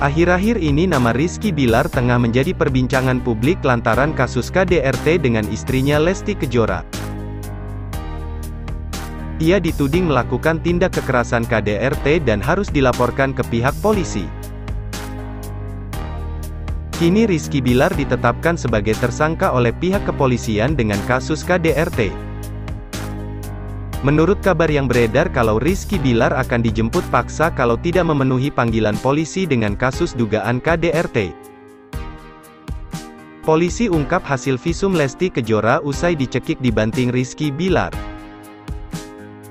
Akhir-akhir ini nama Rizky Billar tengah menjadi perbincangan publik lantaran kasus KDRT dengan istrinya Lesti Kejora. Ia dituding melakukan tindak kekerasan KDRT dan harus dilaporkan ke pihak polisi. Kini Rizky Billar ditetapkan sebagai tersangka oleh pihak kepolisian dengan kasus KDRT. Menurut kabar yang beredar kalau Rizky Billar akan dijemput paksa kalau tidak memenuhi panggilan polisi dengan kasus dugaan KDRT. Polisi ungkap hasil visum Lesti Kejora usai dicekik dibanting Rizky Billar.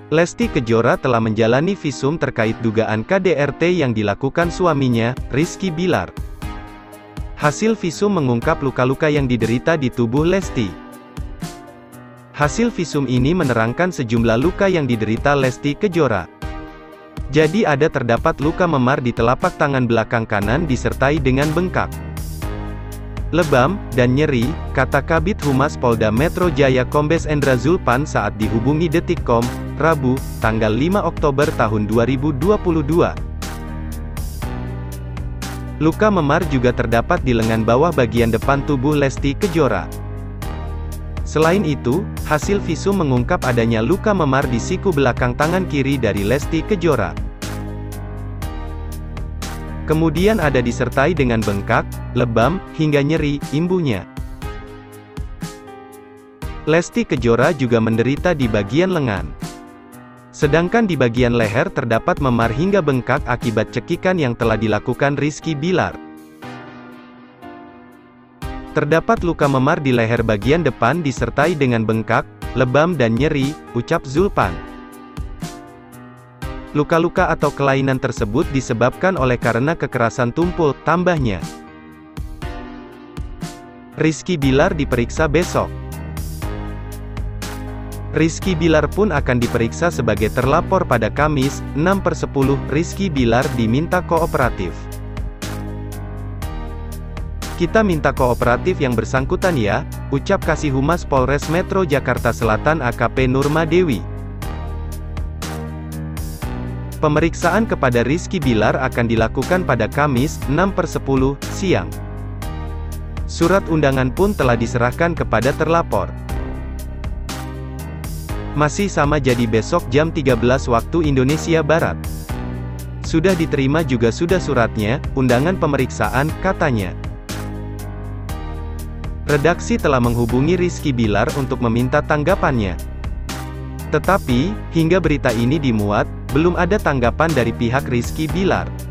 Lesti Kejora telah menjalani visum terkait dugaan KDRT yang dilakukan suaminya, Rizky Billar. Hasil visum mengungkap luka-luka yang diderita di tubuh Lesti. Hasil visum ini menerangkan sejumlah luka yang diderita Lesti Kejora. Jadi ada terdapat luka memar di telapak tangan belakang kanan disertai dengan bengkak, lebam, dan nyeri, kata Kabid Humas Polda Metro Jaya Kombes Endra Zulpan saat dihubungi Detikcom, Rabu, tanggal 5 Oktober tahun 2022. Luka memar juga terdapat di lengan bawah bagian depan tubuh Lesti Kejora. Selain itu, hasil visum mengungkap adanya luka memar di siku belakang tangan kiri dari Lesti Kejora. Kemudian ada disertai dengan bengkak, lebam, hingga nyeri, imbuhnya. Lesti Kejora juga menderita di bagian lengan. Sedangkan di bagian leher terdapat memar hingga bengkak akibat cekikan yang telah dilakukan Rizky Billar. Terdapat luka memar di leher bagian depan disertai dengan bengkak, lebam dan nyeri, ucap Zulpan. Luka-luka atau kelainan tersebut disebabkan oleh karena kekerasan tumpul, tambahnya. Rizky Billar diperiksa besok. Rizky Billar pun akan diperiksa sebagai terlapor pada Kamis, 6/10, Rizky Billar diminta kooperatif. Kita minta kooperatif yang bersangkutan ya, ucap Kasi Humas Polres Metro Jakarta Selatan AKP Nurma Dewi. Pemeriksaan kepada Rizky Billar akan dilakukan pada Kamis, 6/10, siang. Surat undangan pun telah diserahkan kepada terlapor. Masih sama jadi besok jam 13 waktu Indonesia Barat. Sudah diterima juga sudah suratnya, undangan pemeriksaan, katanya. Redaksi telah menghubungi Rizky Billar untuk meminta tanggapannya. Tetapi, hingga berita ini dimuat, belum ada tanggapan dari pihak Rizky Billar.